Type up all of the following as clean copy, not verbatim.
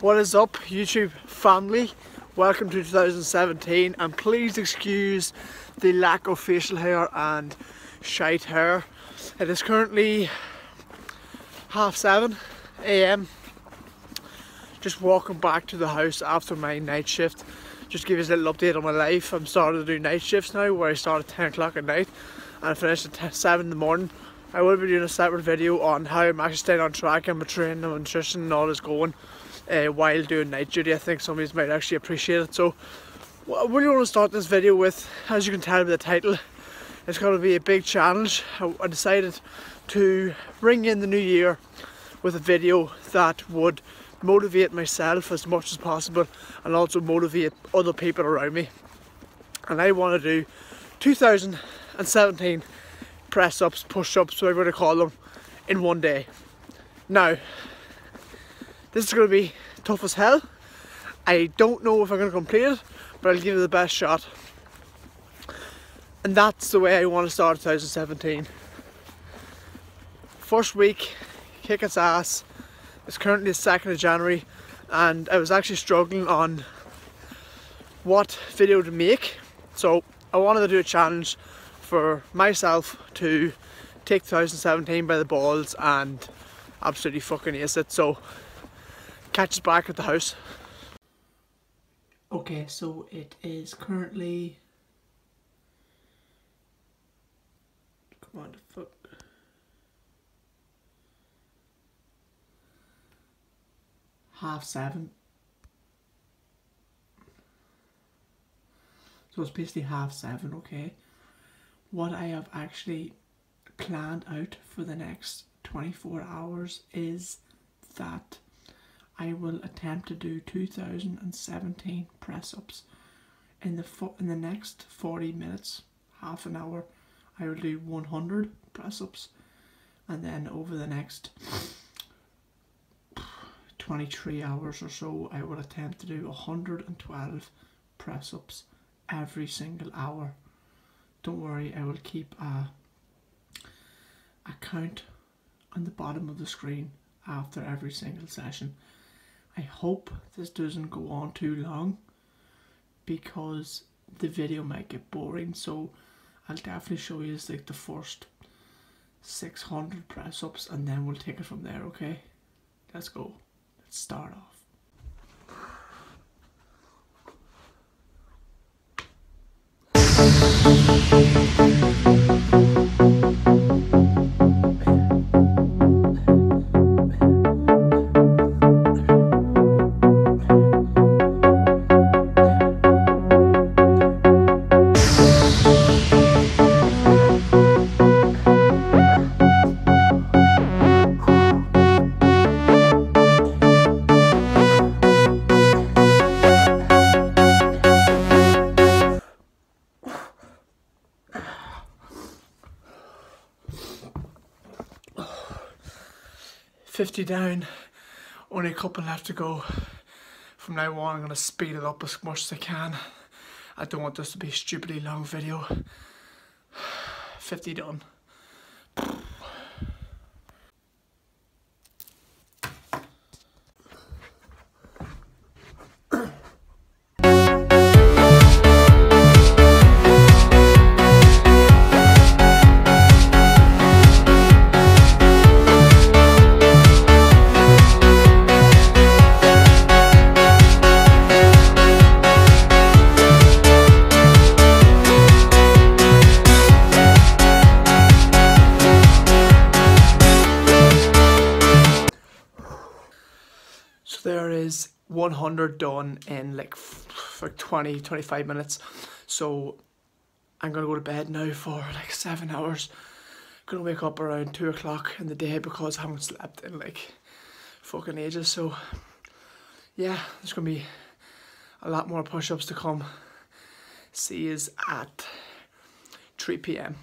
What is up, YouTube family? Welcome to 2017, and please excuse the lack of facial hair and shite hair. It is currently 7:30 a.m. Just walking back to the house after my night shift. Just give you a little update on my life. I'm starting to do night shifts now, where I start at 10 o'clock at night and I finish at 7 in the morning. I will be doing a separate video on how I'm actually staying on track and my training and nutrition and all is going while doing night duty. I think some of you might actually appreciate it. So what I really want to start this video with, as you can tell by the title, it's going to be a big challenge. I decided to bring in the new year with a video that would motivate myself as much as possible and also motivate other people around me. And I want to do 2017 press-ups, push-ups, whatever you want to call them, in one day. Now, this is going to be tough as hell. I don't know if I'm going to complete it, but I'll give it the best shot. And that's the way I want to start 2017. First week, kick its ass. It's currently the 2nd of January, and I was actually struggling on what video to make. So I wanted to do a challenge for myself to take 2017 by the balls and absolutely fucking ace it. So catch us back at the house. Okay, so it is currently, come on, the fuck, 7:30. So it's basically 7:30, okay. What I have actually planned out for the next 24 hours is that I will attempt to do 2017 press-ups. In the next 40 minutes, half an hour, I will do 100 press-ups. And then over the next 23 hours or so, I will attempt to do 112 press-ups every single hour. Don't worry, I will keep a count on the bottom of the screen after every single session. I hope this doesn't go on too long, because the video might get boring. So I'll definitely show you like the first 600 press-ups, and then we'll take it from there, okay? Let's go. Let's start off. Down, only a couple left to go. From now on I'm going to speed it up as much as I can. I don't want this to be a stupidly long video. 50 done. There is 100 done in like 20-25 minutes, so I'm gonna go to bed now for like 7 hours. Gonna wake up around 2 o'clock in the day because I haven't slept in like fucking ages. So yeah, there's gonna be a lot more push-ups to come. See you at 3 p.m.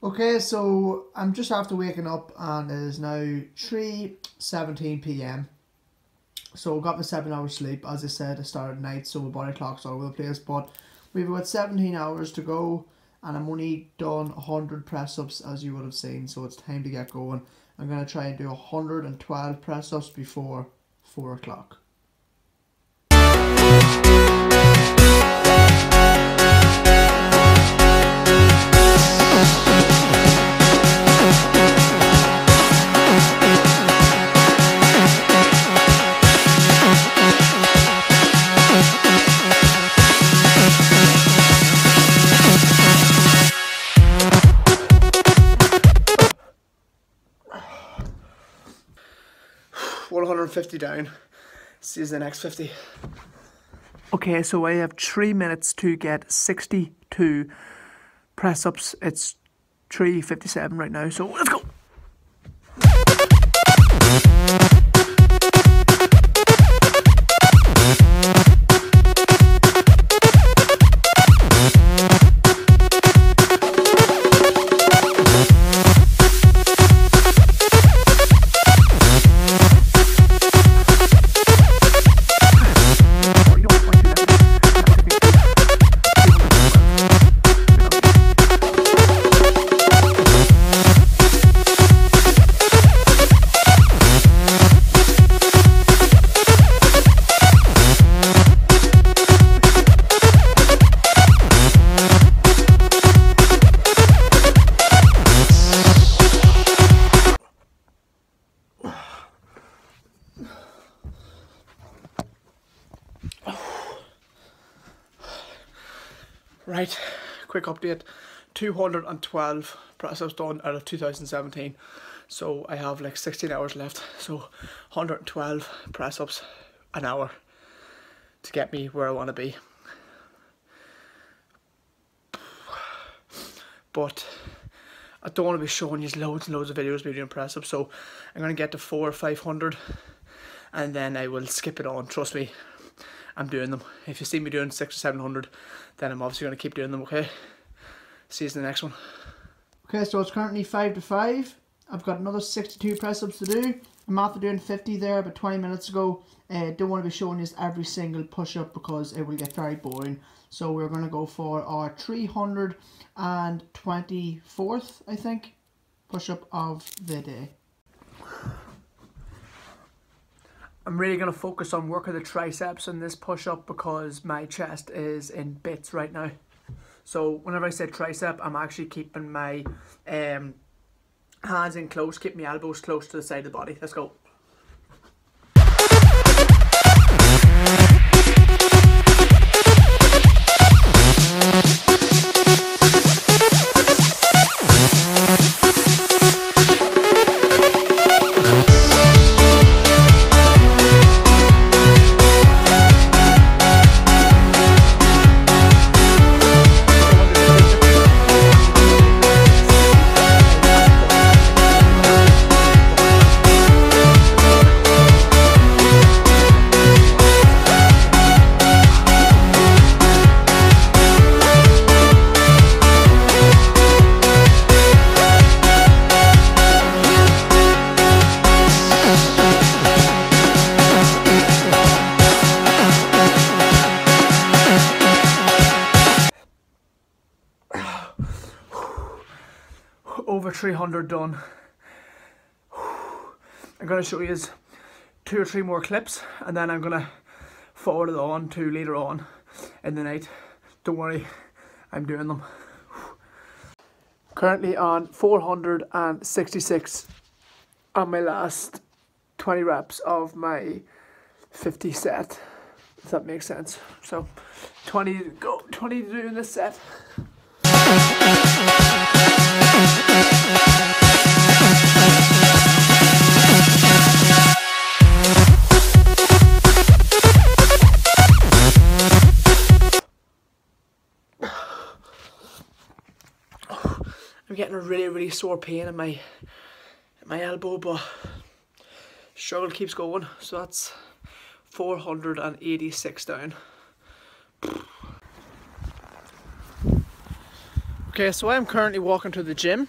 Okay, so I'm just after waking up, and it is now 3:17 p.m. So I got my 7 hours sleep. As I said, I started at night, so my body clock's all over the place. But we've got 17 hours to go, and I'm only done 100 press-ups, as you would have seen. So it's time to get going. I'm going to try and do 112 press-ups before 4 o'clock. $150 down. See you in the next 50. Okay, so I have 3 minutes to get 62 press-ups. It's 3:57 right now, so let's go. Right, quick update, 212 press-ups done out of 2017, so I have like 16 hours left, so 112 press-ups an hour to get me where I want to be. But I don't want to be showing you loads and loads of videos of me doing press-ups, so I'm going to get to 400 or 500 and then I will skip it on, trust me. I'm doing them. If you see me doing 600 or 700, then I'm obviously going to keep doing them, okay? See you in the next one. Okay, so it's currently 5 to 5. I've got another 62 press-ups to do. I'm after doing 50 there about 20 minutes ago. I don't want to be showing this every single push-up because it will get very boring. So we're going to go for our 324th, I think, push-up of the day. I'm really going to focus on working the triceps in this push-up because my chest is in bits right now. So whenever I say tricep, I'm actually keeping my hands in close, keeping my elbows close to the side of the body. Let's go. Over 300 done. I'm going to show you 2 or 3 more clips and then I'm going to forward it on to later on in the night. Don't worry, I'm doing them. Currently on 466 on my last 20 reps of my 50 set, if that makes sense. So 20 to go, 20 to do in this set. I'm getting a really sore pain in my elbow, but struggle keeps going, so that's 486 down. Okay, so I'm currently walking to the gym.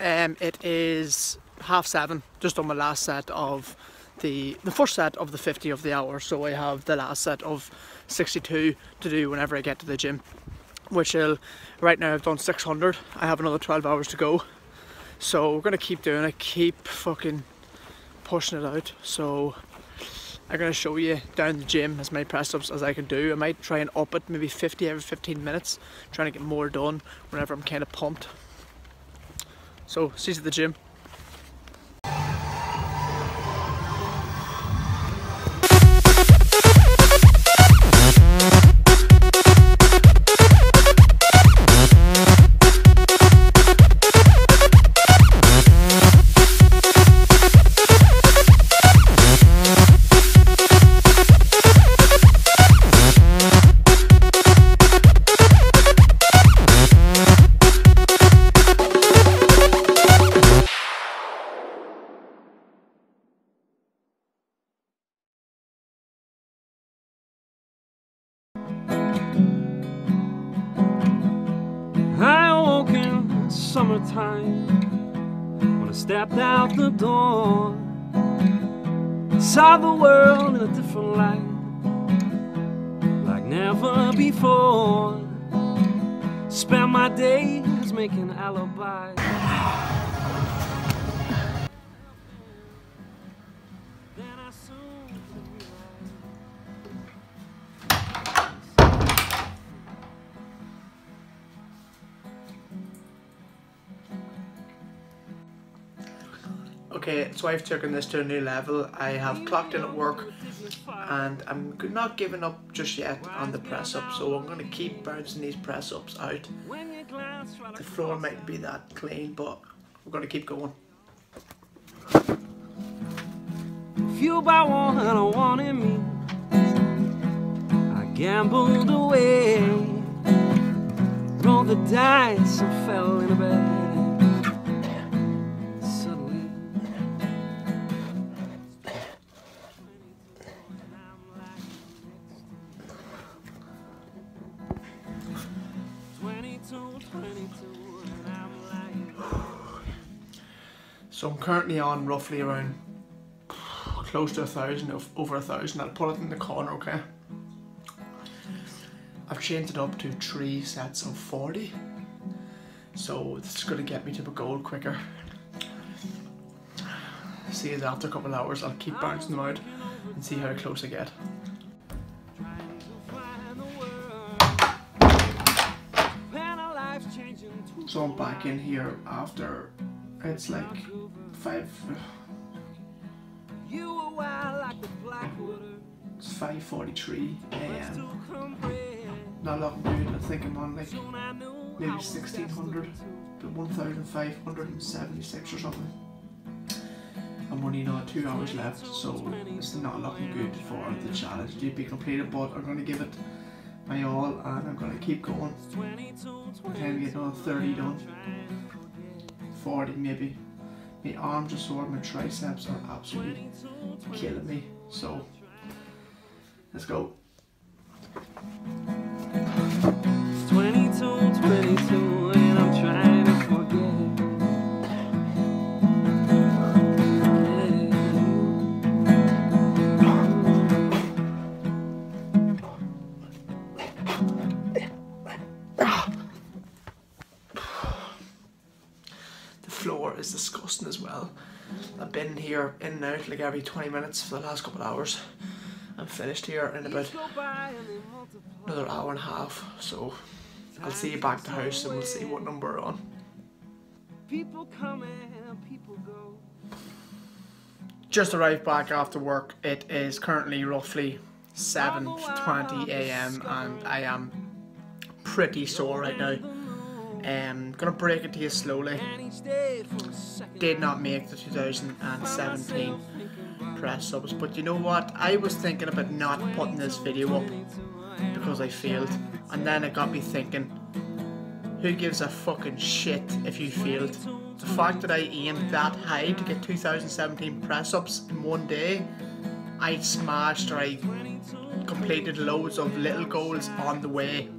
It is 7:30, just on my last set of the first set of the 50 of the hour, so I have the last set of 62 to do whenever I get to the gym. Which will, right now I've done 600, I have another 12 hours to go. So we're going to keep doing it, keep fucking pushing it out. So I'm going to show you down the gym as many press ups as I can do. I might try and up it, maybe 50 every 15 minutes, trying to get more done whenever I'm kind of pumped. So, see you at the gym. Summertime, when I stepped out the door, saw the world in a different light, like never before. Spent my days making alibis. Okay, so I've taken this to a new level. I have clocked in at work and I'm not giving up just yet on the press up, so I'm going to keep bouncing these press ups out. The floor might be that clean, but we're going to keep going. Few by one and I wanted me, I gambled away, rolled the dice and fell in a bed. So I'm currently on roughly around close to 1,000, over 1,000. I'll put it in the corner, okay? I've changed it up to 3 sets of 40. So this is gonna get me to my goal quicker. See, after a couple of hours, I'll keep bouncing them out and see how close I get. So I'm back in here after it's like 5:43 a.m. Not long dude, I think I'm on like maybe 1,600 to 1,576 or something. I'm only now 2 hours left, so it's not looking good for the challenge to be completed, but I'm going to give it my all and I'm going to keep going. I'm trying to get another 30 done. 40 maybe. My arms are sore, my triceps are absolutely killing me. So, let's go. It's 22, 22 and I'm trying to forget. Is disgusting as well. I've been here in and out like every 20 minutes for the last couple of hours. I'm finished here in about another hour and a half, so I'll see you back at the house and we'll see what number we're on. People come and people go. Just arrived back after work. It is currently roughly 7:20 a.m. and I am pretty sore right now. Gonna break it to you slowly. Did not make the 2017 press ups, but you know what? I was thinking about not putting this video up because I failed, and then it got me thinking, who gives a fucking shit if you failed? The fact that I aimed that high to get 2017 press ups in one day, I smashed or I completed loads of little goals on the way.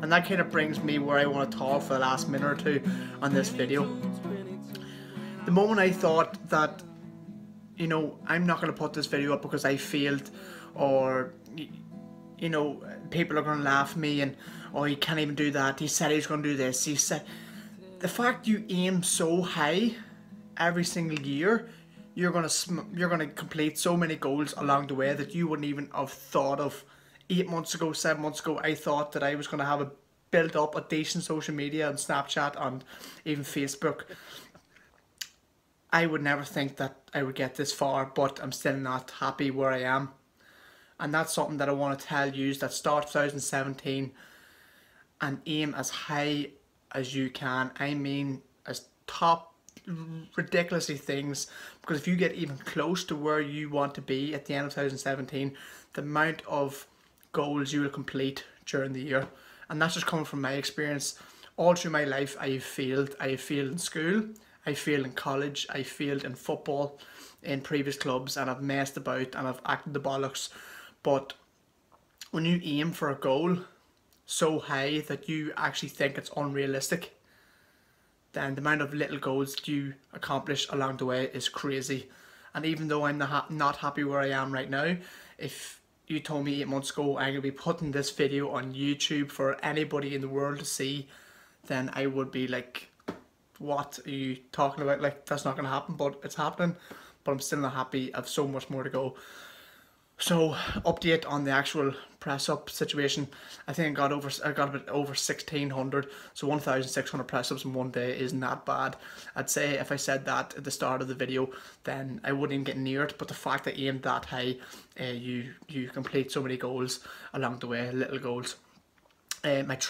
And that kind of brings me where I want to talk for the last minute or two on this video. The moment I thought that, you know, I'm not going to put this video up because I failed, or, you know, people are going to laugh at me and, oh, he can't even do that, he said he's going to do this, he said... The fact you aim so high every single year you're gonna complete so many goals along the way that you wouldn't even have thought of 8 months ago, 7 months ago. I thought that I was gonna have a build up a decent social media and Snapchat and even Facebook. I would never think that I would get this far, but I'm still not happy where I am. And that's something that I want to tell you, that start 2017 and aim as high as you can. I mean, as top ridiculously things, because if you get even close to where you want to be at the end of 2017, the amount of goals you will complete during the year. And that's just coming from my experience. All through my life, I have failed. I have failed in school, I failed in college, I failed in football, in previous clubs, and I've messed about and I've acted the bollocks. But when you aim for a goal so high that you actually think it's unrealistic, then the amount of little goals you accomplish along the way is crazy. And even though I'm not happy where I am right now, if you told me 8 months ago I'm going to be putting this video on YouTube for anybody in the world to see, then I would be like, what are you talking about? Like, that's not going to happen. But it's happening, but I'm still not happy. I have so much more to go. So, update on the actual press up situation. I think I got a bit over 1,600, so 1,600 press ups in one day isn't that bad. I'd say if I said that at the start of the video, then I wouldn't even get near it. But the fact that I aimed that high, you complete so many goals along the way, little goals. My right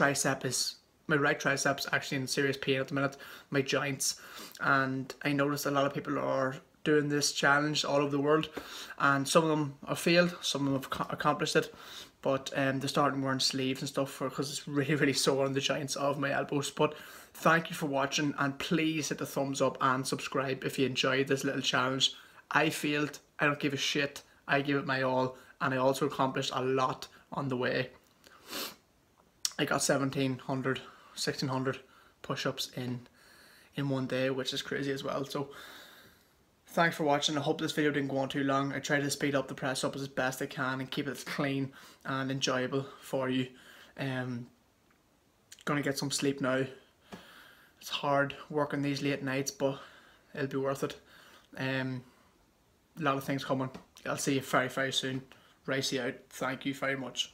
tricep's actually in serious pain at the minute, my joints, and I noticed a lot of people are doing this challenge all over the world, and some of them have failed, some of them have accomplished it, but they're starting wearing sleeves and stuff because it's really sore on the joints of my elbows. But thank you for watching, and please hit the thumbs up and subscribe if you enjoyed this little challenge. I failed, I don't give a shit, I gave it my all, and I also accomplished a lot on the way. I got 1,600 push-ups in one day, which is crazy as well. So thanks for watching. I hope this video didn't go on too long. I try to speed up the press up as best I can and keep it clean and enjoyable for you. Gonna get some sleep now. It's hard working these late nights, but it'll be worth it. A lot of things coming. I'll see you very, very soon. Ricey out. Thank you very much.